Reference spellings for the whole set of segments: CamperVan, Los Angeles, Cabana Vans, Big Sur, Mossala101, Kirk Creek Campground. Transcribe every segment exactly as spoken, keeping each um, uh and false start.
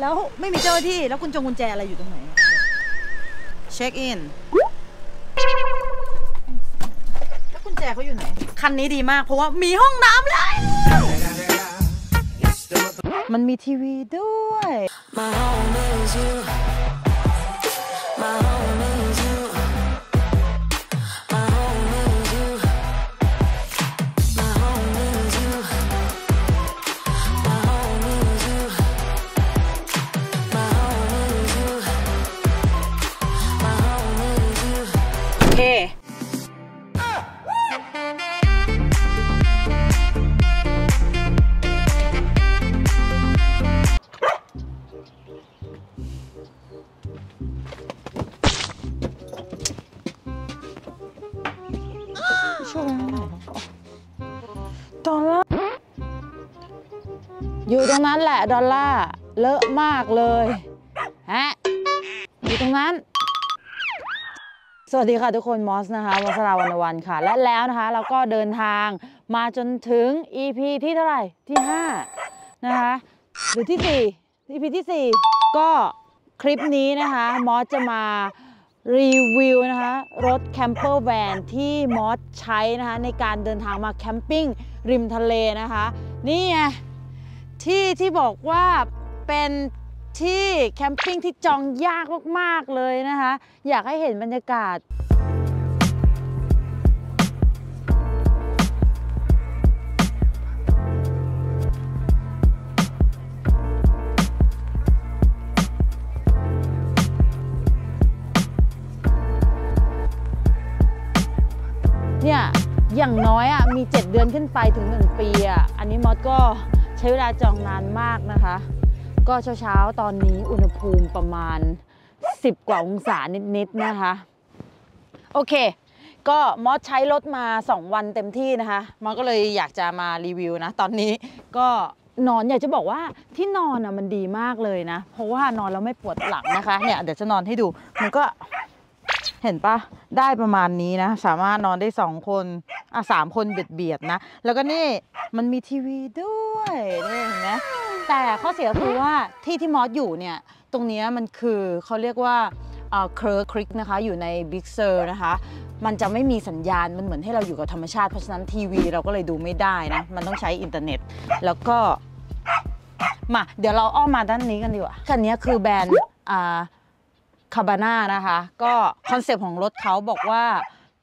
แล้วไม่มีเจ้าหน้าที่แล้วกุญจงกุญแจอะไรอยู่ตรงไหนเช็คอินแล้วกุญแจเขาอยู่ไหนคันนี้ดีมากเพราะว่ามีห้องน้ำเลยมันมีทีวีด้วยช่วยหน่อยดอลลาร์อยู่ตรงนั้นแหละดอลลาร์เลอะมากเลยฮะอยู่ตรงนั้นสวัสดีค่ะทุกคนมอสนะคะมอสราวรรณวรรณค่ะและแล้วนะคะเราก็เดินทางมาจนถึง อี พี ที่เท่าไหร่ที่ห้านะคะหรือที่สี่ อี พี ที่สี่ก็คลิปนี้นะคะมอสจะมารีวิวนะคะรถแคมเปอร์แวนที่มอสใช้นะคะในการเดินทางมาแคมปิ้งริมทะเลนะคะนี่ไงที่ที่บอกว่าเป็นที่แคมปิ้งที่จองยากมากๆเลยนะคะอยากให้เห็นบรรยากาศเนี่ยอย่างน้อยอ่ะมีเจ็ดเดือนขึ้นไปถึงหนึ่งปีอ่ะอันนี้มอสก็ใช้เวลาจองนานมากนะคะก็เช้าๆตอนนี้อุณหภูมิประมาณสิบกว่าองศานิดๆนะคะโอเคก็มอสใช้รถมาสองวันเต็มที่นะคะมอสก็เลยอยากจะมารีวิวนะตอนนี้ก็นอนอยากจะบอกว่าที่นอนอ่ะมันดีมากเลยนะเพราะว่านอนแล้วไม่ปวดหลังนะคะเนี่ยเดี๋ยวจะนอนให้ดูมันก็เห็นปะได้ประมาณนี้นะสามารถนอนได้สองคนอ่ะสามคนเบียดเบียดนะแล้วก็นี่มันมีทีวีด้วยนี่เห็นไหมแต่ข้อเสียคือว่าที่ที่มอสอยู่เนี่ยตรงนี้มันคือเขาเรียกว่าเอ่อเคอร์คริกนะคะอยู่ในบิ๊กเซอร์นะคะมันจะไม่มีสัญญาณมันเหมือนให้เราอยู่กับธรรมชาติเพราะฉะนั้นทีวีเราก็เลยดูไม่ได้นะมันต้องใช้อินเทอร์เน็ตแล้วก็มาเดี๋ยวเราอ้อมมาด้านนี้กันดีกว่าคันนี้คือแบรนด์อ่าคาบาน่านะคะก็คอนเซปต์ของรถเขาบอกว่า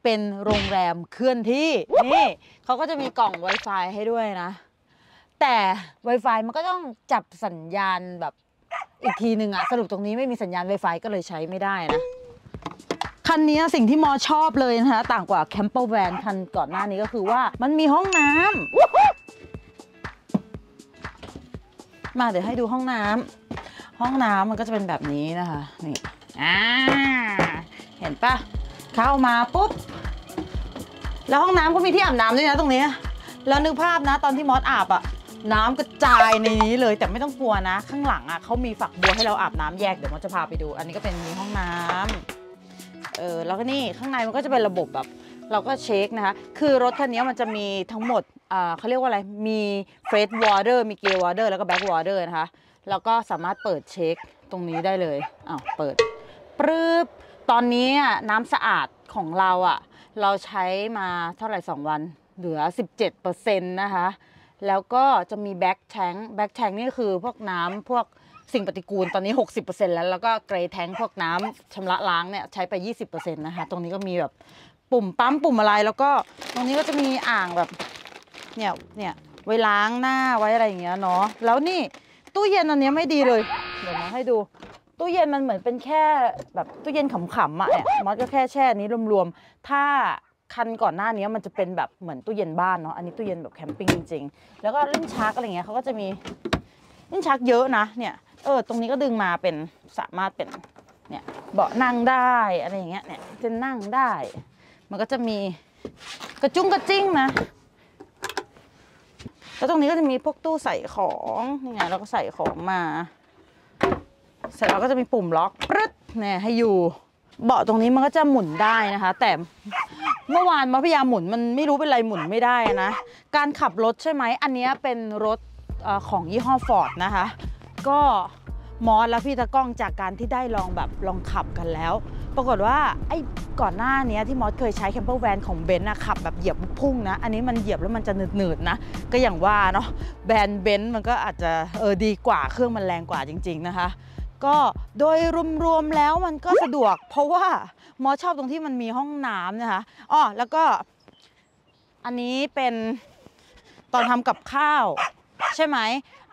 เป็นโรงแรมเคลื่อนที่นี่เขาก็จะมีกล่อง Wi-Fi ให้ด้วยนะแต่ Wi-Fi มันก็ต้องจับสัญญาณแบบอีกทีหนึ่งอะสรุปตรงนี้ไม่มีสัญญาณ Wi-Fi ก็เลยใช้ไม่ได้นะคันนี้สิ่งที่มอชอบเลยนะคะต่างกว่าแคมเปอร์แวนคันก่อนหน้านี้ก็คือว่ามันมีห้องน้ำมาเดี๋ยวให้ดูห้องน้ำห้องน้ำมันก็จะเป็นแบบนี้นะคะนี่อ่าเห็นปะเข้ามาปุ๊บแล้วห้องน้ำก็มีที่อาบน้ำด้วยนะตรงนี้แล้วนึกภาพนะตอนที่มอสอาบอะน้ำกระจายในนี้เลยแต่ไม่ต้องกลัวนะข้างหลังอะเขามีฝักบัวให้เราอาบน้ำแยกเดี๋ยวมอสจะพาไปดูอันนี้ก็เป็นมีห้องน้ำเออแล้วก็นี่ข้างในมันก็จะเป็นระบบแบบเราก็เช็คนะคะคือรถคันนี้มันจะมีทั้งหมดอ่าเขาเรียกว่าอะไรมีเฟรชวอเตอร์มีเกลวอเตอร์แล้วก็แบ็กวอเตอร์นะคะแล้วก็สามารถเปิดเช็คตรงนี้ได้เลยอ้าวเปิดปรึบตอนนี้น้ำสะอาดของเราอ่ะเราใช้มาเท่าไหร่สองวันเหลือ สิบเจ็ดเปอร์เซ็นต์ นะคะแล้วก็จะมีแบ็กแทงแบ็กแทงนี่คือพวกน้ำพวกสิ่งปฏิกูลตอนนี้ หกสิบเปอร์เซ็นต์ แล้วแล้วก็เกรย์แทงพวกน้ำชำระล้างเนี่ยใช้ไป ยี่สิบเปอร์เซ็นต์ นะคะตรงนี้ก็มีแบบปุ่มปั๊มปุ่มอะไรแล้วก็ตรงนี้ก็จะมีอ่างแบบเนี่ยเนี่ยไว้ล้างหน้าไว้อะไรอย่างเงี้ยเนาะแล้วนี่ตู้เย็นอันนี้ไม่ดีเลยเดี๋ยวมาให้ดูตู้เย็นมันเหมือนเป็นแค่แบบตู้เย็นขำๆอ่ะมอสก็แค่แช่นี้รวมๆถ้าคันก่อนหน้านี้มันจะเป็นแบบเหมือนตู้เย็นบ้านเนาะอันนี้ตู้เย็นแบบแคมปิ้งจริงๆแล้วก็ลิ้นชักอะไรเงี้ยเขาก็จะมีลิ้นชักเยอะนะเนี่ยเออตรงนี้ก็ดึงมาเป็นสามารถเป็นเนี่ยเบาะนั่งได้อะไรอย่างเงี้ยเนี่ยจะนั่งได้มันก็จะมีกระจุ้งกระจิ้งนะแล้วตรงนี้ก็จะมีพวกตู้ใส่ของนี่ไงเราก็ใส่ของมาเสร็จแล้วก็จะมีปุ่มล็อกปึ๊ดเนี่ยให้อยู่เบาะตรงนี้มันก็จะหมุนได้นะคะแต่เมื่อวานมาพยายามหมุนมันไม่รู้เป็นไรหมุนไม่ได้นะการขับรถใช่ไหมอันนี้เป็นรถของยี่ห้อฟอร์ดนะคะก็ มอสและพี่ตะก้องจากการที่ได้ลองแบบลองขับกันแล้วปรากฏว่าไอ้ก่อนหน้านี้ที่มอสเคยใช้แคมเปอร์แวนของเบนซ์นะขับแบบเหยียบพุ่งนะอันนี้มันเหยียบแล้วมันจะหนืดๆนะก็อย่างว่าเนาะแบรนด์เบนซ์มันก็อาจจะเออดีกว่าเครื่องมันแรงกว่าจริงๆนะคะก็โดยรวมๆแล้วมันก็สะดวกเพราะว่ามอสชอบตรงที่มันมีห้องน้ำนะคะอ๋อแล้วก็อันนี้เป็นตอนทำกับข้าวใช่ไหม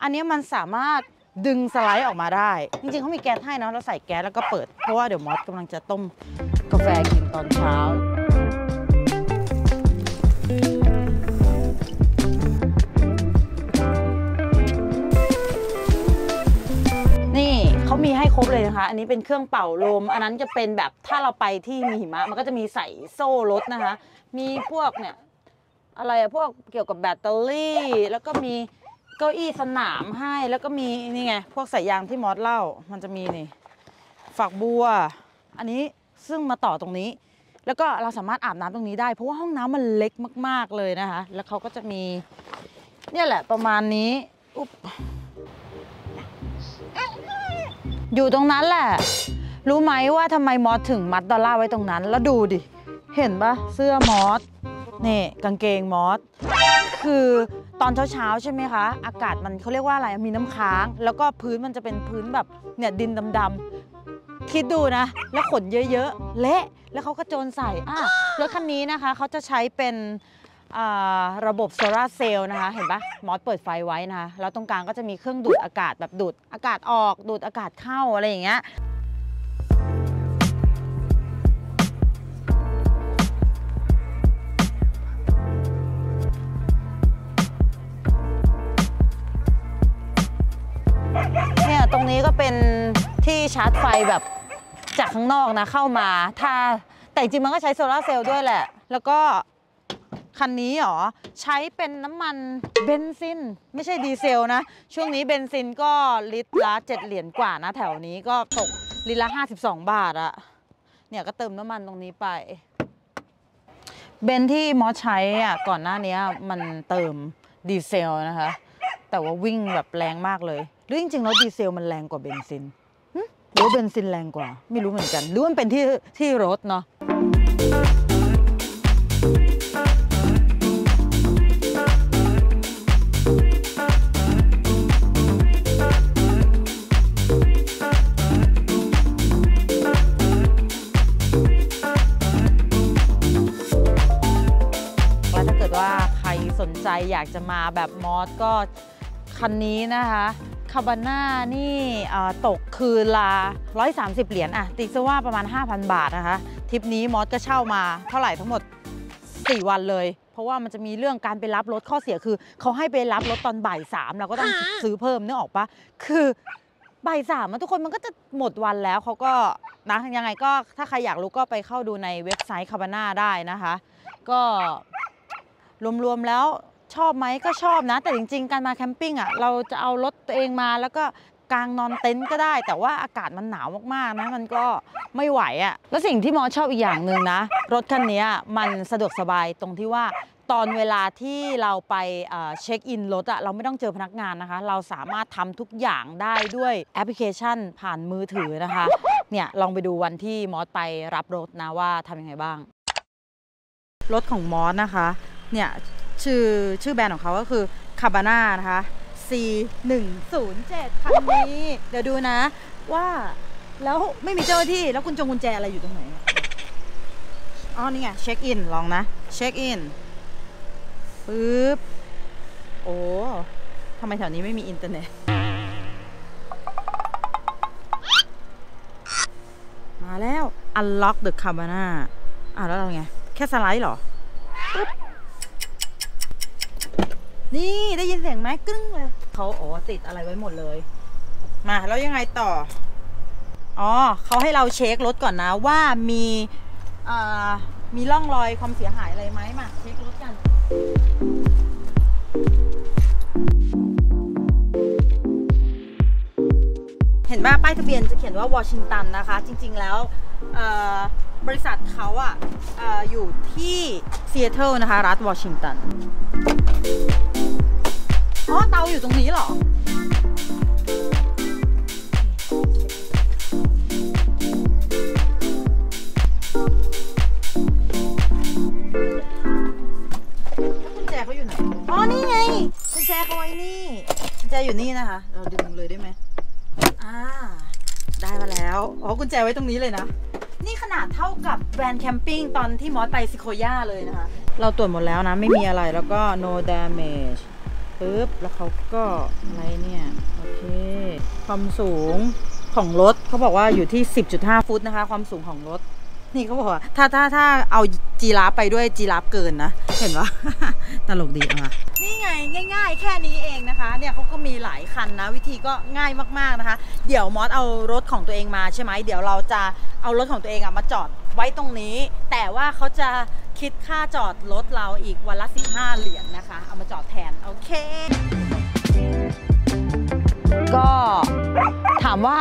อันนี้มันสามารถดึงสไลด์ออกมาได้จริงๆเขามีแก๊สให้นะเราใส่แก๊สแล้วก็เปิดเพราะว่าเดี๋ยวมอสกำลังจะต้มกาแฟกินตอนเช้านี่เขามีให้ครบเลยนะคะอันนี้เป็นเครื่องเป่าลมอันนั้นจะเป็นแบบถ้าเราไปที่มีหิมะมันก็จะมีใส่โซ่รถนะคะมีพวกเนี่ยอะไรอะพวกเกี่ยวกับแบตเตอรี่แล้วก็มีเก้าอี้สนามให้แล้วก็มีนี่ไงพวกสายยางที่มอสเล่ามันจะมีนี่ฝักบัวอันนี้ซึ่งมาต่อตรงนี้แล้วก็เราสามารถอาบน้ำตรงนี้ได้เพราะว่าห้องน้ำมันเล็กมากๆเลยนะคะแล้วเขาก็จะมีเนี่ยแหละประมาณนี้อุ๊บอยู่ตรงนั้นแหละรู้ไหมว่าทำไมมอสถึงมัดดอลลาร์ไว้ตรงนั้นแล้วดูดิเห็นปะเสื้อมอสนี่กางเกงมอสคือตอนเช้าๆใช่ไหมคะอากาศมันเขาเรียกว่าอะไรมีน้ำค้างแล้วก็พื้นมันจะเป็นพื้นแบบเนี่ยดินดำๆคิดดูนะแล้วขนเยอะๆเละแล้วเขาก็โจรใส่อ่ะรถคันนี้นะคะเขาจะใช้เป็นระบบโซลาร์เซลล์นะคะเห็นปะมอสเปิดไฟไว้นะคะแล้วตรงกลางก็จะมีเครื่องดูดอากาศแบบดูดอากาศออกดูดอากาศเข้าอะไรอย่างเงี้ยตรงนี้ก็เป็นที่ชาร์จไฟแบบจากข้างนอกนะเข้ามาถ้าแต่จริงมันก็ใช้โซลาร์เซลล์ด้วยแหละแล้วก็คันนี้หรอใช้เป็นน้ำมันเบนซินไม่ใช่ดีเซลนะช่วงนี้เบนซินก็ลิตรละเจ็ดเหรียญกว่านะแถวนี้ก็ตกลิตรละห้าสิบสองบาทอะเนี่ยก็เติมน้ำมันตรงนี้ไปเบนที่มอสใช้อะก่อนหน้านี้มันเติมดีเซลนะคะแต่ว่าวิ่งแบบแรงมากเลยหรือจริงๆแล้วดีเซลมันแรงกว่าเบนซินหรือเบนซินแรงกว่าไม่รู้เหมือนกันหรือมันเป็นที่ที่รถเนาะแล้วถ้าเกิดว่าใครสนใจอยากจะมาแบบมอสก็คันนี้นะคะคาบาน่านี่ตกคืนละหนึ่งร้อยสามสิบเหรียญอะติ๊กซะว่าประมาณ ห้าพัน บาทนะคะทริปนี้มอสก็เช่ามาเท่าไหร่ทั้งหมดสี่วันเลยเพราะว่ามันจะมีเรื่องการไปรับรถข้อเสียคือเขาให้ไปรับรถตอนบ่ายสามเราก็ต้องซื้อเพิ่มนึกออกปะคือบ่ายสามทุกคนมันก็จะหมดวันแล้วเขาก็นะยังไงก็ถ้าใครอยากรู้ก็ไปเข้าดูในเว็บไซต์คาบาน่าได้นะคะก็รวมๆแล้วชอบไหมก็ชอบนะแต่จริงๆการมาแคมปิ้งอ่ะเราจะเอารถตัวเองมาแล้วก็กางนอนเต็นท์ก็ได้แต่ว่าอากาศมันหนาวมากๆนะมันก็ไม่ไหวอ่ะแล้วสิ่งที่มอชอบอีกอย่างหนึ่งนะรถคันนี้มันสะดวกสบายตรงที่ว่าตอนเวลาที่เราไปเช็คอินรถอ่ะเราไม่ต้องเจอพนักงานนะคะเราสามารถทำทุกอย่างได้ด้วยแอปพลิเคชันผ่านมือถือนะคะเนี่ยลองไปดูวันที่มอสไปรับรถนะว่าทำยังไงบ้างรถของมอสนะคะเนี่ยชื่อชื่อแบรนด์ของเขาก็คือคาบาน่านะคะ ซี หนึ่ง ศูนย์ เจ็ด คันนี้เดี๋ยวดูนะว่าแล้วไม่มีเจ้าหน้าที่แล้วกุญจงกุญแจอะไรอยู่ตรงไหนอ๋อนี่ไงเช็คอินลองนะเช็คอินปึ๊บโอ้ทำไมแถวนี้ไม่มีอินเทอร์เน็ตมาแล้ว unlock the Cabana อ่ะแล้วเราไงแค่สไลด์หรอนี่ได้ยินเสียงไหมกึ้งเลยเขาอ๋อติดอะไรไว้หมดเลยมาแล้วยังไงต่ออ๋อเขาให้เราเช็ครถก่อนนะว่ามีมีร่องรอยความเสียหายอะไรไหมมาเช็ครถกันเห็นว่าป้ายทะเบียนจะเขียนว่าวอชิงตันนะคะจริงๆแล้วบริษัทเขาอะอยู่ที่ซีแอตเทิลนะคะรัฐวอชิงตันอ๋อเตาอยู่ตรงนี้เหรอ แล้วอ๋อกุญแจไว้ตรงนี้เลยนะนี่ขนาดเท่ากับแบรนด์แคมปิ้งตอนที่มอสไปซิโคย่าเลยนะคะเราตรวจหมดแล้วนะไม่มีอะไรแล้วก็ no damage ปึ๊บแล้วเขาก็อะไรเนี่ยโอเคความสูงของรถเขาบอกว่าอยู่ที่ สิบจุดห้า ฟุตนะคะความสูงของรถนี่เขาบอกว่าถ้าถ้าถ้าเอาจีราฟไปด้วยจีราฟเกินนะเห็นปะ ตลกดีอ่ะนี่ไงง่ายๆแค่นี้เองนะคะเนี่ยเขาก็มีหลายคันนะวิธีก็ง่ายมากๆนะคะเดี๋ยวมอสเอารถของตัวเองมาใช่ไหมเดี๋ยวเราจะเอารถของตัวเองอะมาจอดไว้ตรงนี้แต่ว่าเขาจะคิดค่าจอดรถเราอีกวันละสิบห้าเหรียญ นะคะเอามาจอดแทนโอเคก็ถามว่า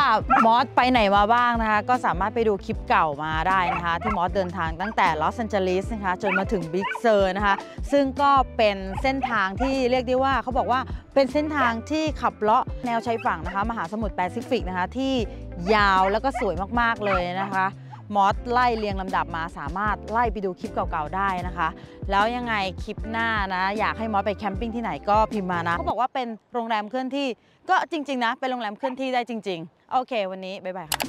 มอสไปไหนมาบ้างนะคะก็สามารถไปดูคลิปเก่ามาได้นะคะที่มอสเดินทางตั้งแต่ลอสแอนเจลิสนะคะจนมาถึงบิ๊กเซอร์นะคะซึ่งก็เป็นเส้นทางที่เรียกได้ว่าเขาบอกว่าเป็นเส้นทางที่ขับเลาะแนวชายฝั่งนะคะมหาสมุทรแปซิฟิกนะคะที่ยาวแล้วก็สวยมากๆเลยนะคะมอสไล่เรียงลำดับมาสามารถไล่ไปดูคลิปเก่าๆได้นะคะแล้วยังไงคลิปหน้านะอยากให้มอสไปแคมปิ้งที่ไหนก็พิมพ์มานะเขาบอกว่าเป็นโรงแรมเคลื่อนที่ก็จริงๆนะเป็นโรงแรมเคลื่อนที่ได้จริงๆโอเควันนี้บ๊ายบายค่ะ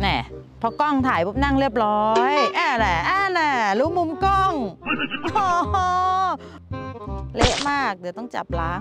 แหน่พอกล้องถ่ายปุ๊บนั่งเรียบร้อยแอะแหละแอะแหละรู้มุมกล้องโอ้โหเละมากเดี๋ยวต้องจับล้าง